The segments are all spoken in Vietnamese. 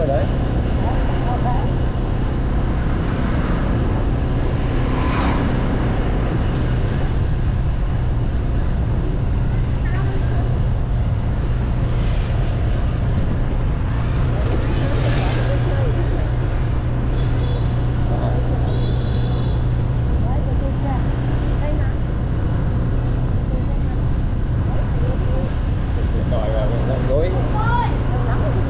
rồi đấy. Hãy subscribe cho kênh Ghiền Mì Gõ để không bỏ lỡ những video hấp dẫn.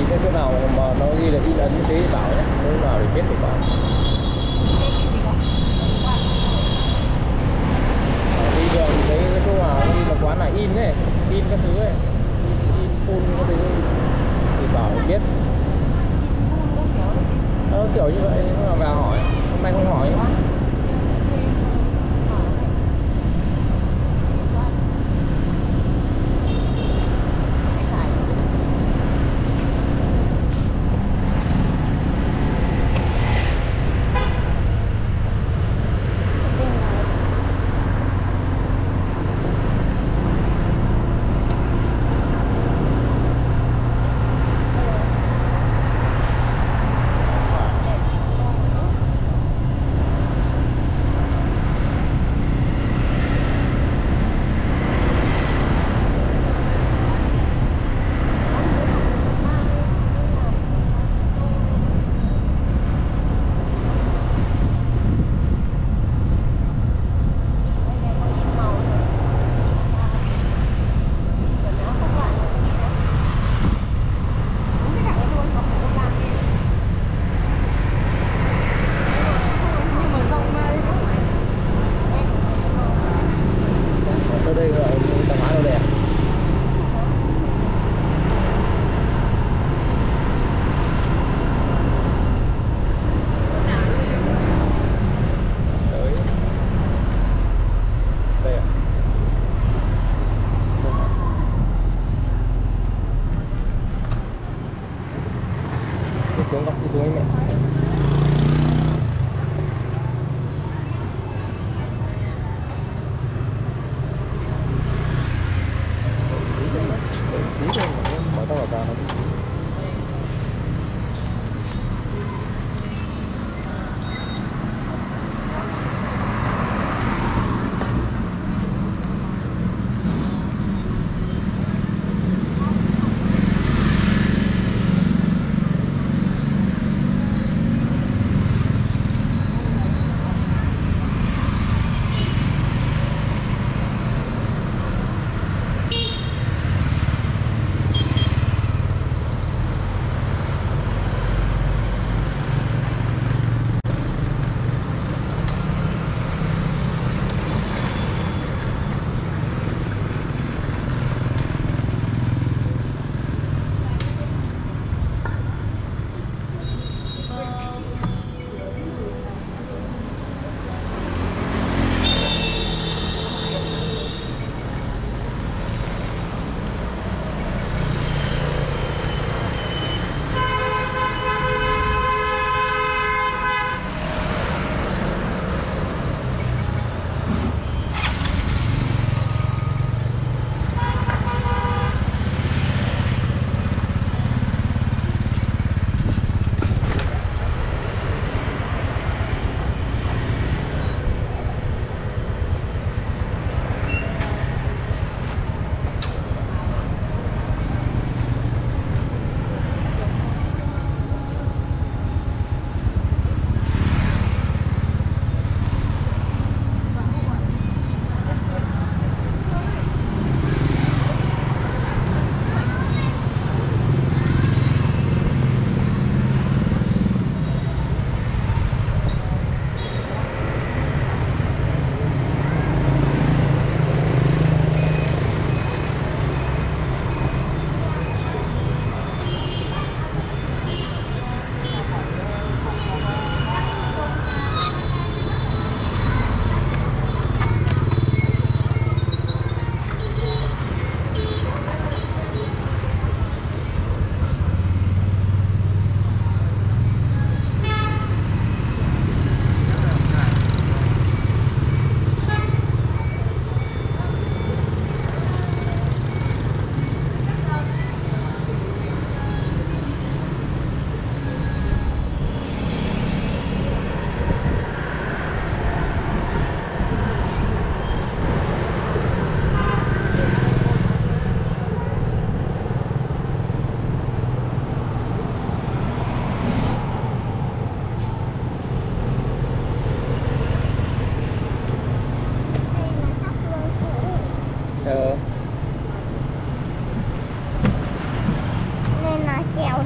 ý thế, chỗ nào mà nó ghi là in ấn thế thì bảo nhé, nếu nào để biết thì bảo. Đi đường thì thấy cái chỗ nào đi là quán này in ấy, in các thứ ấy, in full các thứ thì bảo biết. Kiểu như vậy mà vào hỏi, hôm nay không hỏi.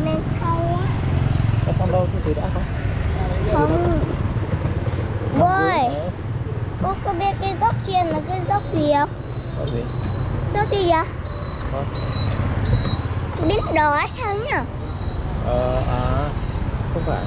con lên sau á. Có con đâu từ đã không? Không. Ôi, cô có biết cái dốc kia là cái dốc gì không? Dốc gì? Dốc gì vậy? Không. Biến đỏ sao nhỉ? Không phải.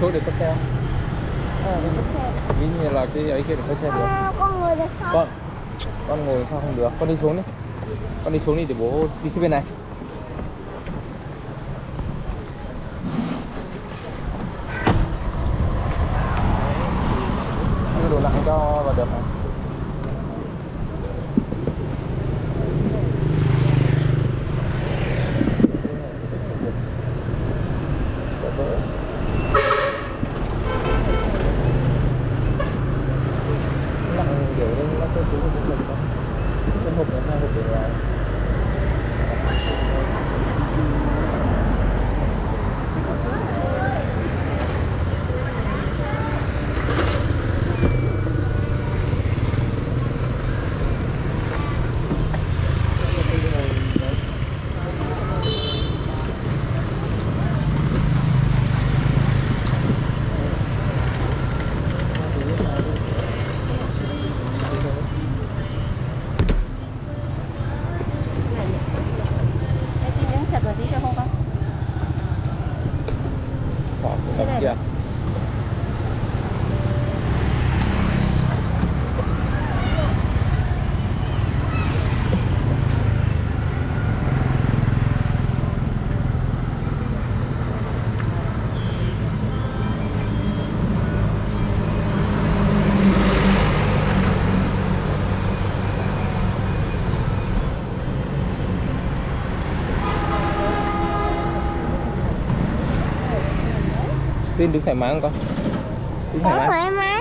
Số được cấp xe. Ví như là cái ấy kia được cấp xe được. Con ngồi được sao? Con ngồi sao không được? Con đi xuống đi. Con đi xuống đi để bố đi xuống bên này. Cái đồ nặng cho vào được này. Tin đứng thoải mái không con? Đứng thoải mái.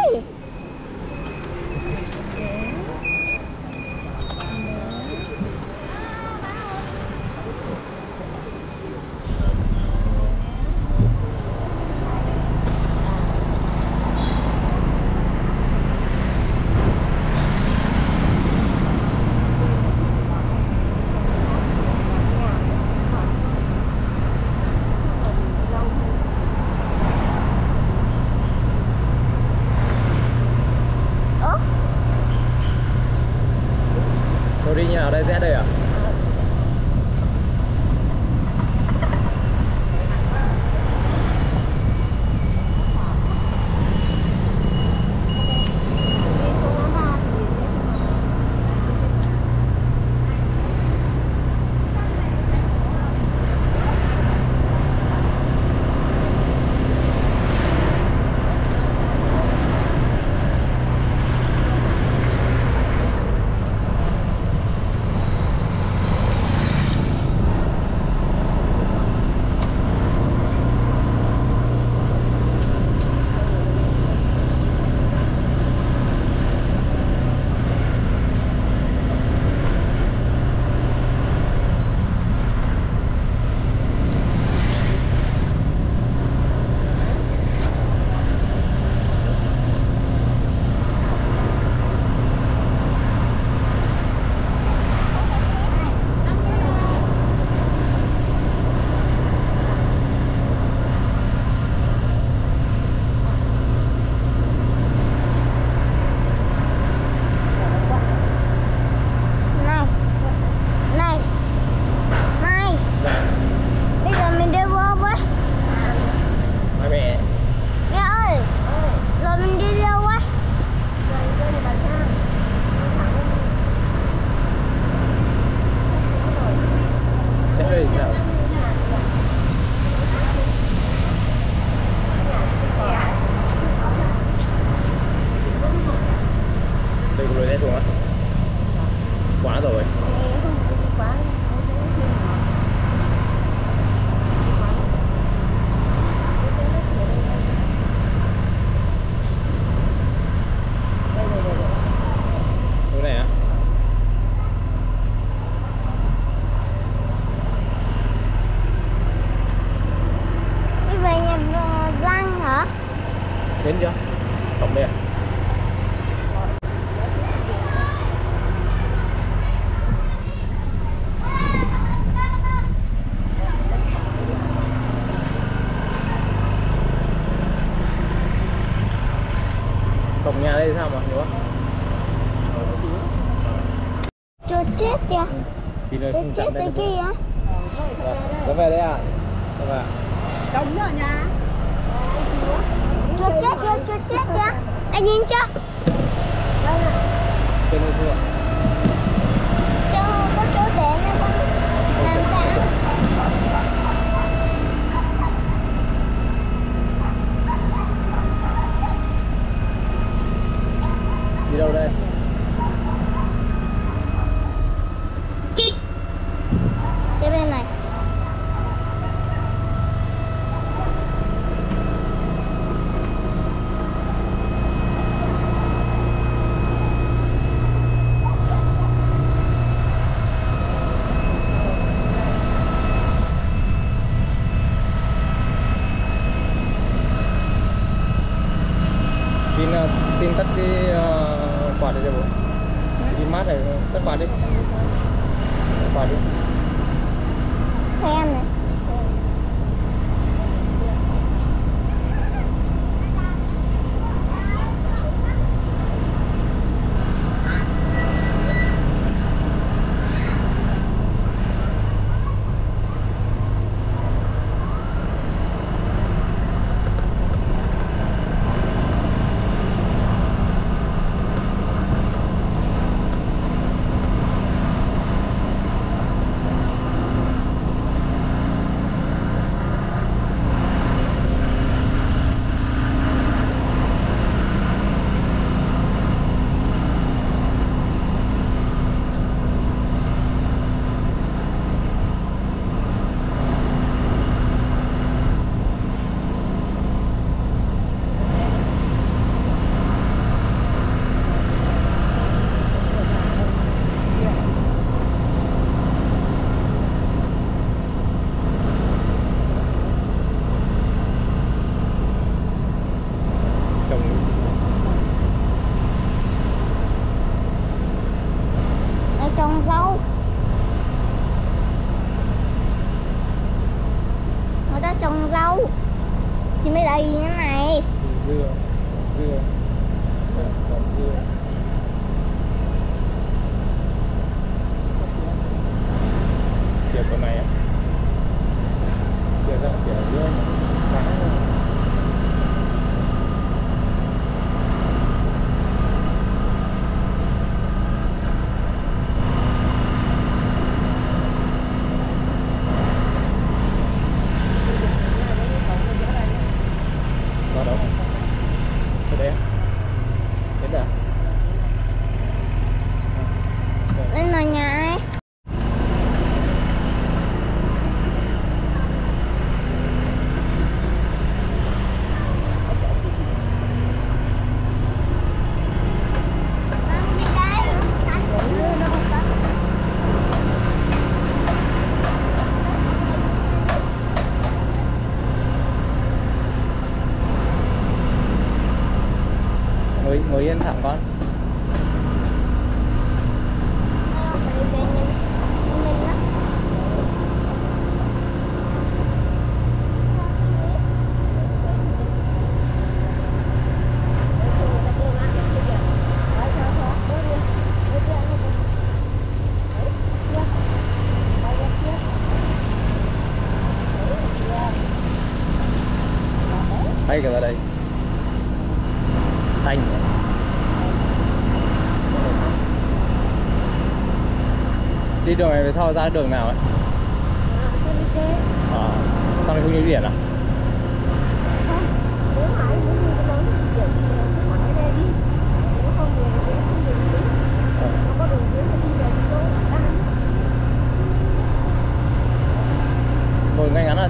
quá. Quá rồi. Đến chưa? Tổng đây à? Cổng nhà đây sao mà nhiều quá? Chưa chết chưa? Thì nó không chặn đây kia á. Nó về đây à? Cổng ở nhà. Chưa chết kìa, anh nhìn chưa? Trên đây chưa? Chưa, có chỗ để nha con. Làm sao? Đi đâu đây? Cái bên này. Tin tắt cái quạt này cho bố. Đi mát này, tắt quạt đi. Tắt quạt đi. Xem này. Trồng rau thì mới đầy như thế này. Dưa. Dưa. Kiểu con này á. Kiểu dạng kiểu dưa. Ngồi yên thẳng con. Hay cả ra đây. Tanh nhỉ? Đi đường này về sau ra đường nào ấy? Sao này không như điện à? Không,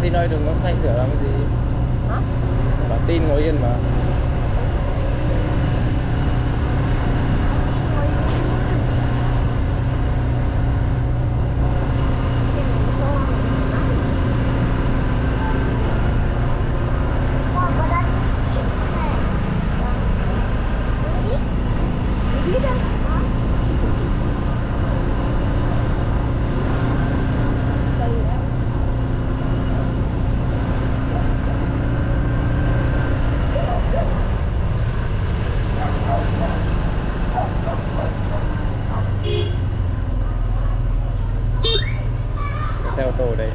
tin ơi, đừng có say sửa làm cái gì. Hả? Bản tin ngồi yên mà. Xe ô tô ở đây.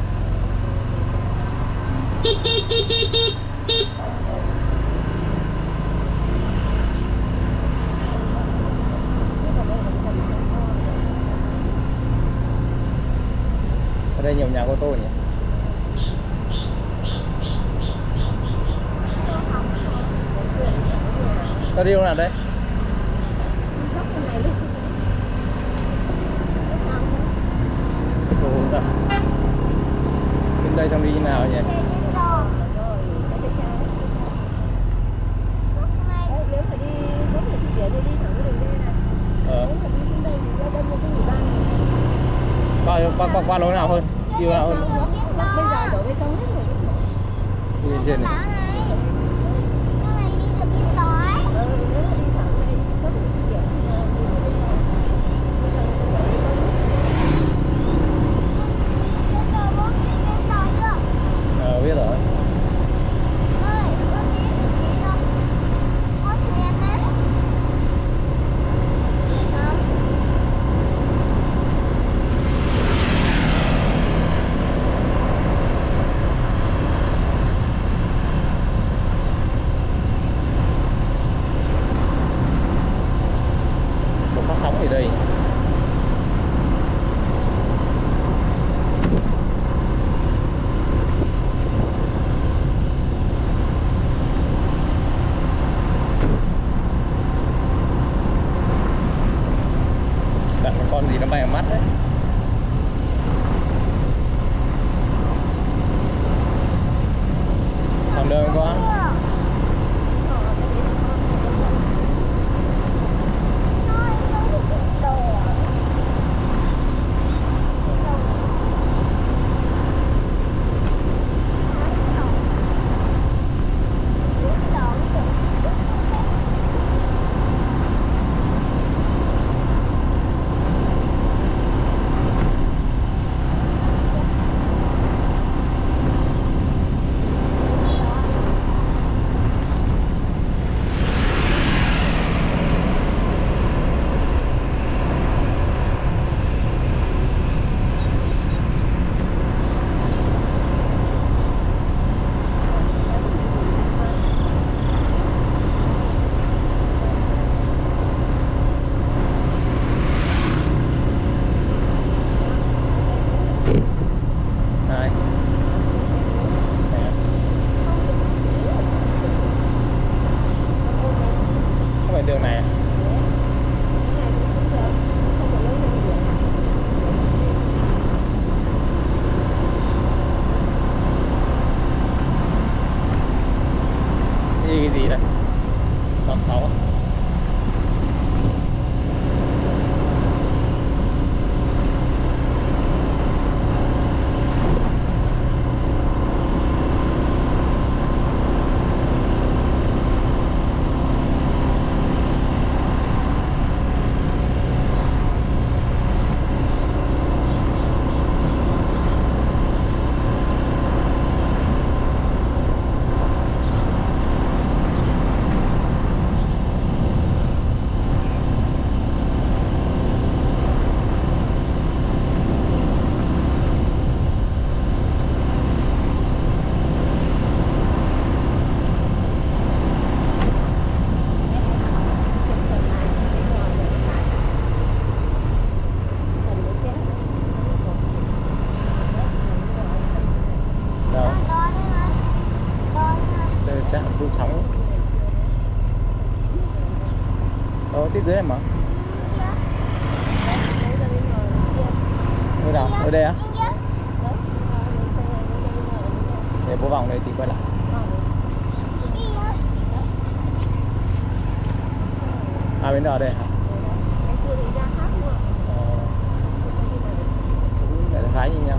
Ở đây nhiều nhà ô tô nhỉ. Tao đi đâu nào đấy? Đây trong đi như nào nhỉ? Qua lối nào hơn? Đi nào hơn? Bây giờ đổ bê tông lên trên này. Thì nó bay vào mắt đấy. Còn đường quá. Đường này đi cái gì đây? 66 tiếp dưới em ạ. Ở đây á? cô vòng đây thì quay lại. À bên đó đây hả? Để thái nhìn nhau.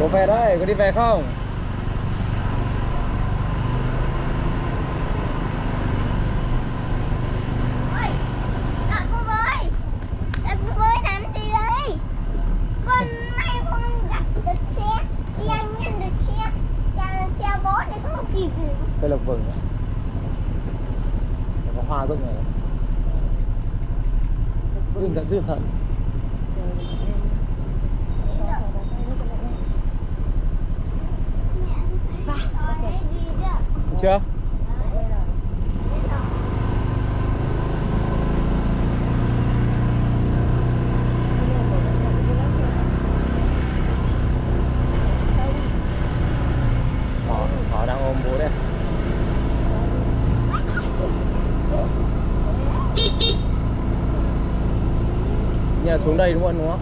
Bố về đấy, có đi về không? Ôi, đợi cô với. Đợi cô với làm gì đấy? Con may con gặp được xe. Xe anh nhận được xe. Xe bố này có không kịp được. Cây lộc vừng à? Có hoa rụng rồi. Duyên thật. Chưa? Họ đang ôm bố đây. Nhà xuống đây luôn đúng không?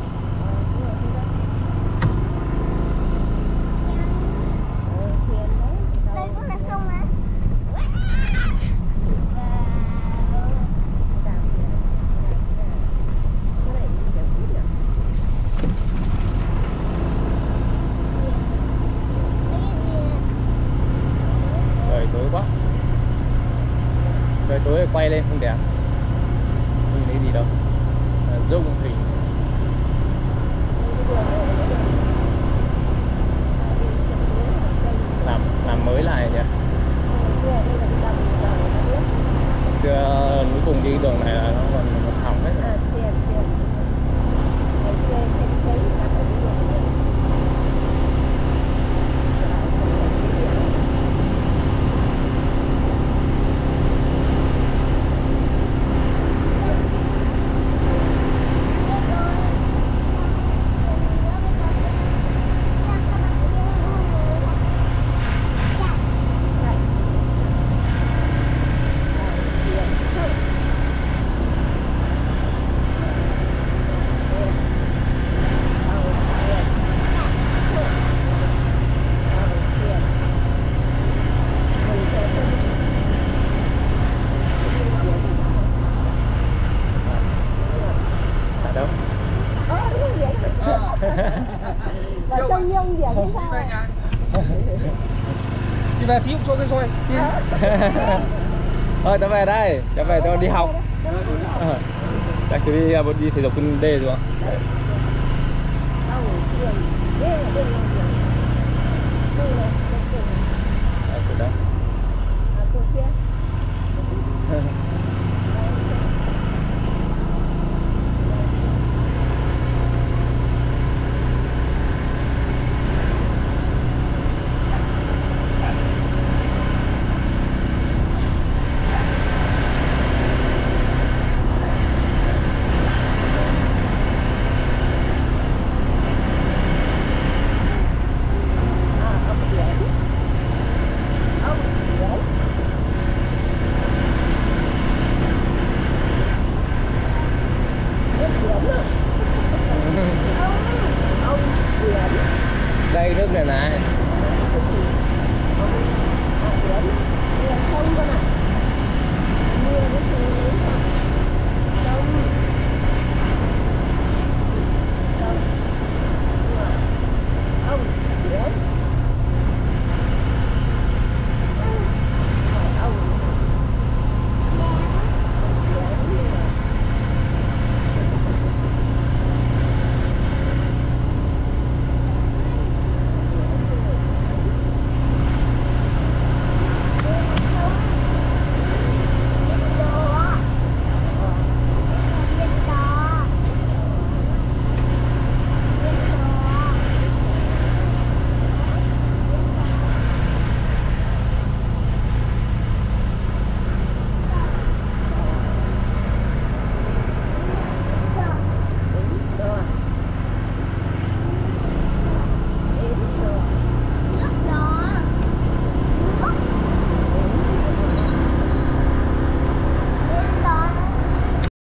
Tối quay lên không đẹp, không thấy gì đâu, rung hình. Làm mới lại nhỉ. Xưa cuối cùng đi đường này là nó còn hỏng hết rồi. Thì về tí cho cái xoay. Thôi tao về đây, tao về tao đi học. Chắc chú đi thể dục trên đê rồi ạ.